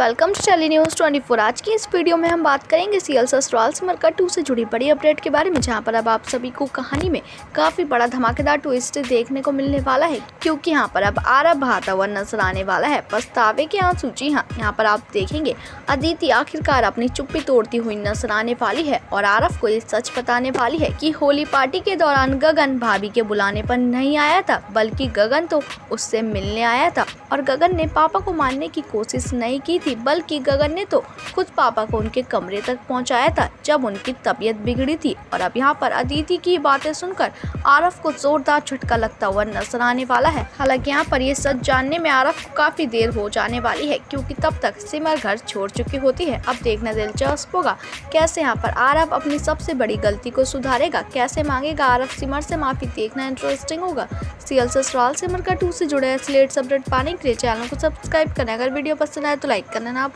Welcome to चली news 24। आज की इस वीडियो में हम बात करेंगे सीरियल ससुराल सिमर का 2 से जुड़ी बड़ी अपडेट के बारे में, जहां पर अब आप सभी को कहानी में काफ़ी बड़ा धमाकेदार ट्विस्ट देखने को मिलने वाला है, क्योंकि यहां पर अब आरव बहाता हुआ नजर आने वाला है पछतावे की आंसू। जी हाँ, यहाँ पर आप देखेंगे अदिति आखिरकार अपनी चुप्पी तोड़ती हुई नजर आने वाली है और आरव को ये सच बताने वाली है कि होली पार्टी के दौरान गगन भाभी के बुलाने पर नहीं आया था, बल्कि गगन तो उससे मिलने आया था और गगन ने पापा को मारने की कोशिश नहीं की, बल्कि गगन ने तो खुद पापा को उनके कमरे तक पहुंचाया था जब उनकी तबीयत बिगड़ी थी। और अब यहाँ पर अदिति की बातें सुनकर आरव को जोरदार झटका लगता हुआ नजर आने वाला है। हालांकि यहाँ पर ये सच जानने में आरव को काफी देर हो जाने वाली है, क्योंकि तब तक सिमर घर छोड़ चुकी होती है। अब देखना दिलचस्प होगा कैसे यहाँ पर आरव अपनी सबसे बड़ी गलती को सुधारेगा, कैसे मांगेगा आरव सिमर से माफी, देखना इंटरेस्टिंग होगा। सीरियल ससुराल सिमर का 2 से जुड़े ऐसे लेटेस्ट अपडेट पाने के लिए चैनल को सब्सक्राइब करें। अगर वीडियो पसंद आए तो लाइक करना ना।